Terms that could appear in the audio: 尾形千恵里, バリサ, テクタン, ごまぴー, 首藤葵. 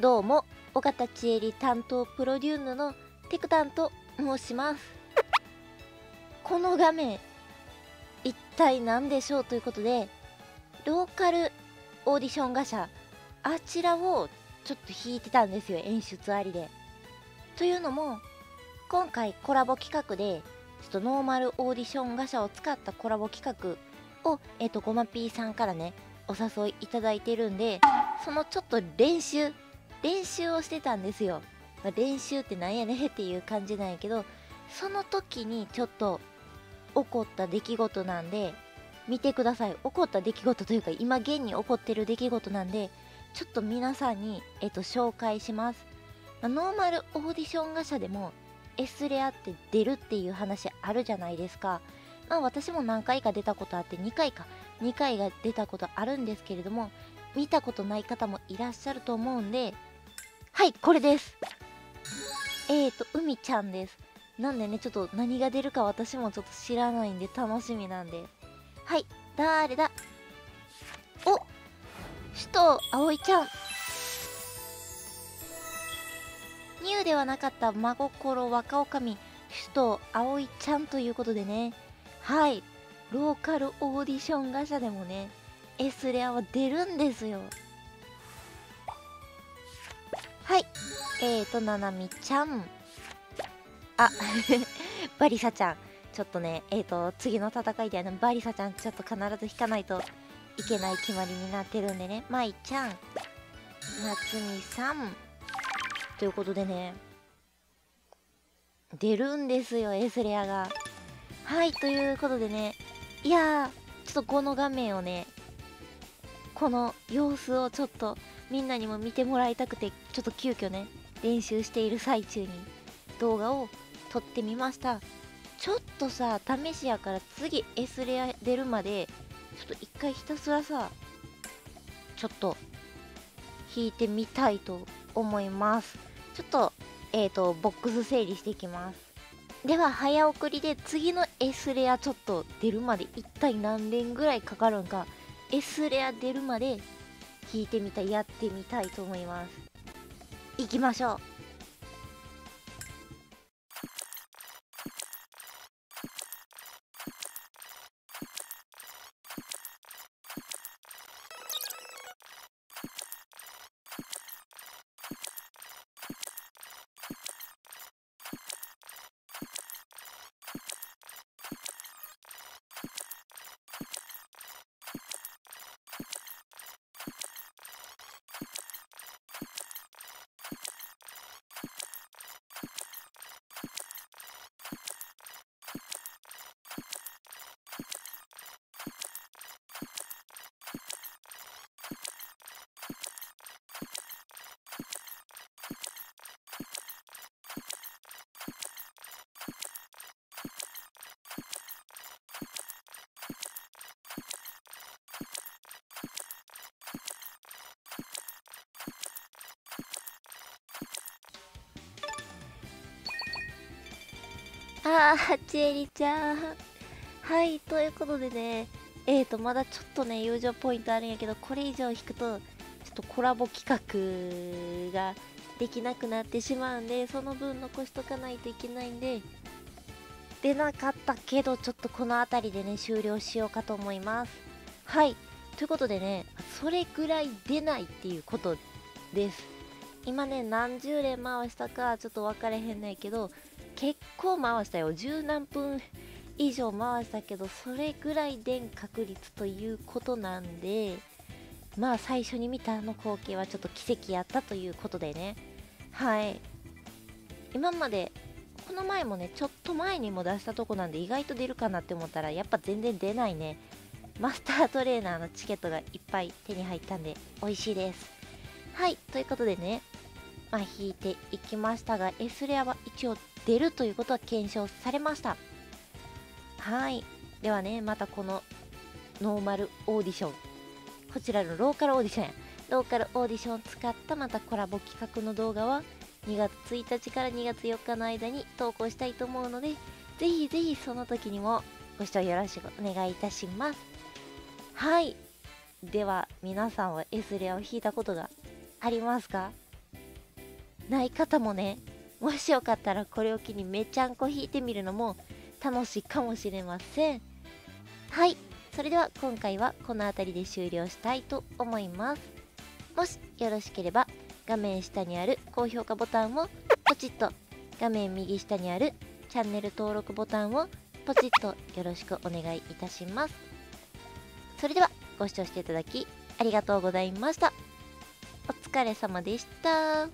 どうも、尾形千恵里担当プロデューヌのテクタンと申します。この画面、一体何でしょうということで、ローカルオーディションガシャ、あちらをちょっと弾いてたんですよ、演出ありで。というのも、今回コラボ企画で、ちょっとノーマルオーディションガシャを使ったコラボ企画を、ごまぴーさんからね、お誘いいただいてるんで、そのちょっと練習をしてたんですよ。まあ、練習ってなんやねっていう感じなんやけど、その時にちょっと起こった出来事なんで、見てください。起こった出来事というか、今現に起こってる出来事なんで、ちょっと皆さんに、紹介します。まあ、ノーマルオーディションガシャでも S レアって出るっていう話あるじゃないですか。まあ私も何回か出たことあって、2回が出たことあるんですけれども、見たことない方もいらっしゃると思うんで、はい、これです。海ちゃんです。なんでね、ちょっと何が出るか私もちょっと知らないんで楽しみなんで。はい、だーれだ。お、首藤葵ちゃん。ニューではなかった真心若女将、首藤葵ちゃんということでね。はい、ローカルオーディションガシャでもね、Sレアは出るんですよ。はい。ななみちゃん。あ、バリサちゃん。ちょっとね、次の戦いでバリサちゃん、ちょっと必ず引かないといけない決まりになってるんでね。まいちゃん。夏美さん。ということでね、出るんですよ、Sレアが。はい、ということでね、いやー、ちょっとこの画面をね、この様子をちょっとみんなにも見てもらいたくて、ちょっと急遽ね、練習している最中に動画を撮ってみました。ちょっとさ、試しやから、次 S レア出るまでちょっと一回ひたすらさ、ちょっと弾いてみたいと思います。ちょっとボックス整理していきます。では早送りで、次の S レアちょっと出るまで一体何年ぐらいかかるんか、S レア出るまで弾いてみたい、やってみたいと思います。いきましょう。あー、ちえりちゃん。はい、ということでね、まだちょっとね、友情ポイントあるんやけど、これ以上引くと、ちょっとコラボ企画ができなくなってしまうんで、その分残しとかないといけないんで、出なかったけど、ちょっとこの辺りでね、終了しようかと思います。はい、ということでね、それぐらい出ないっていうことです。今ね、何十連回したか、ちょっと分かれへんねんけど、結構回したよ。十何分以上回したけど、それぐらい電確率ということなんで、まあ最初に見たあの光景はちょっと奇跡やったということでね。はい。今まで、この前もね、ちょっと前にも出したとこなんで、意外と出るかなって思ったら、やっぱ全然出ないね。マスタートレーナーのチケットがいっぱい手に入ったんで、美味しいです。はい、ということでね、まあ引いていきましたが、Sレアは一応出るということは検証されました。はい。ではね、またこのノーマルオーディション、こちらのローカルオーディションや、ローカルオーディションを使ったまたコラボ企画の動画は、2月1日から2月4日の間に投稿したいと思うので、ぜひぜひその時にもご視聴よろしくお願いいたします。はい。では、皆さんは Sレアを引いたことがありますか？ない方もね、もしよかったらこれを機にめちゃんこ引いてみるのも楽しいかもしれません。はい、それでは今回はこの辺りで終了したいと思います。もしよろしければ画面下にある高評価ボタンをポチッと、画面右下にあるチャンネル登録ボタンをポチッとよろしくお願いいたします。それではご視聴していただきありがとうございました。お疲れ様でした。